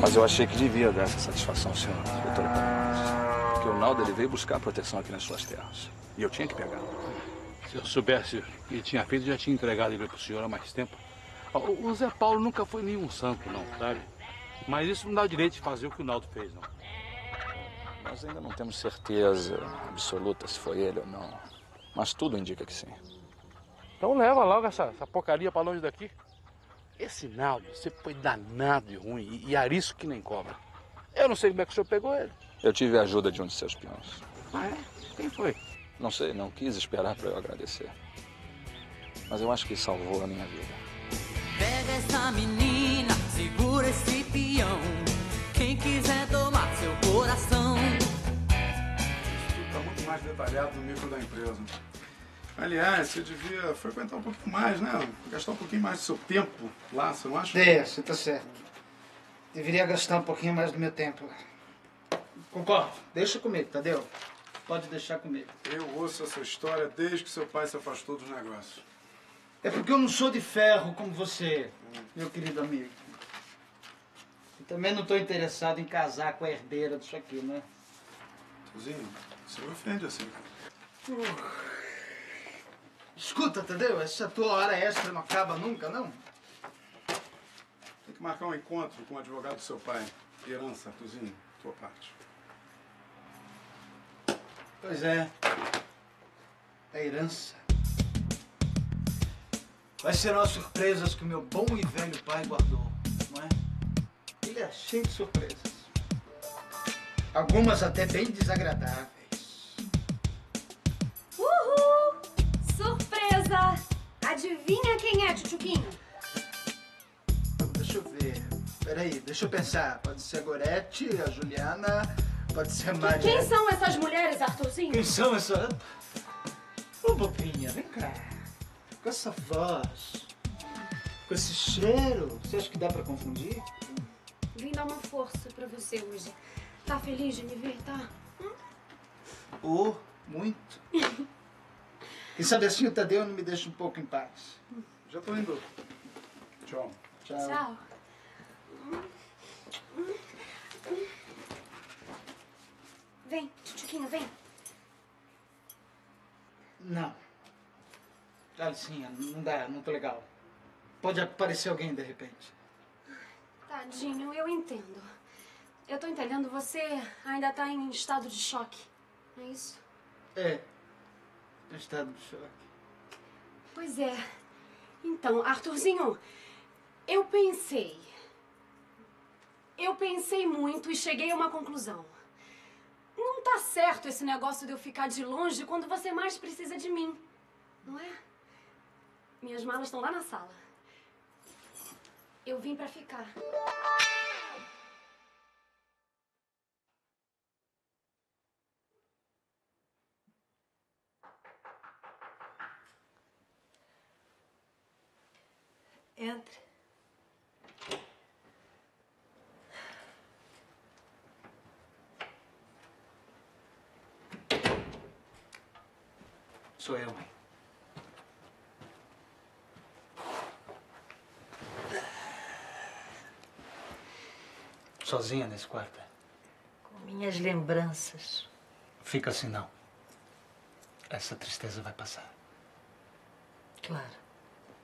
Mas eu achei que devia dar essa satisfação ao senhor, doutor Hipócrates. Porque o Naldo, ele veio buscar proteção aqui nas suas terras. E eu tinha que pegar. Se eu soubesse o que tinha feito, já tinha entregado ele para o senhor há mais tempo. O Zé Paulo nunca foi nenhum santo, não, sabe? Mas isso não dá o direito de fazer o que o Naldo fez, não. Nós ainda não temos certeza absoluta se foi ele ou não. Mas tudo indica que sim. Então leva logo essa porcaria para longe daqui. Esse Naldo, você foi danado e ruim, e arisco que nem cobra. Eu não sei como é que o senhor pegou ele. Eu tive a ajuda de um de seus peões. Ah, é? Quem foi? Não sei, não quis esperar para eu agradecer. Mas eu acho que salvou a minha vida. Pega essa menina, segura esse peão. Quem quiser tomar seu coração. Isso está muito mais detalhado no micro da empresa. Aliás, você devia frequentar um pouquinho mais, né? Gastar um pouquinho mais do seu tempo lá, você não acha? É, você tá certo. Deveria gastar um pouquinho mais do meu tempo. Concordo. Deixa comigo, Tadeu. Pode deixar comigo. Eu ouço essa história desde que seu pai se afastou dos negócios. É porque eu não sou de ferro como você, meu querido amigo. E também não tô interessado em casar com a herdeira disso aqui, né? Tuzinho, você me ofende assim. Escuta, Tadeu, essa tua hora extra não acaba nunca, não? Tem que marcar um encontro com o advogado do seu pai. Herança, Tuzinho, tua parte. Pois é. A herança. Quais serão as surpresas que o meu bom e velho pai guardou, não é? Ele é cheio de surpresas. Algumas até bem desagradáveis. Adivinha quem é, Tchutchuquinho? Deixa eu ver. Peraí, deixa eu pensar. Pode ser a Gorete, a Juliana, pode ser a Maria. Quem são essas mulheres, Arthurzinho? Quem são essas... Ô, bobinha, vem cá. Com essa voz, com esse cheiro, você acha que dá pra confundir? Vim dar uma força pra você hoje. Tá feliz de me ver, tá? Oh, muito. E sabe assim, o Tadeu não me deixa um pouco em paz. Já tô indo. Tchau. Tchau. Tchau. Vem, Tchutchuquinho, vem. Não. Alicinha, não dá, não tô legal. Pode aparecer alguém de repente. Tadinho, eu entendo. Eu tô entendendo, você ainda tá em estado de choque, não é isso? É. Estado de choque. Pois é. Então, Arthurzinho, eu pensei muito e cheguei a uma conclusão. Não tá certo esse negócio de eu ficar de longe quando você mais precisa de mim, não é? Minhas malas estão lá na sala. Eu vim pra ficar. Entra. Sou eu, mãe. Sozinha nesse quarto? Com minhas lembranças. Fica assim, não. essa tristeza vai passar. Claro.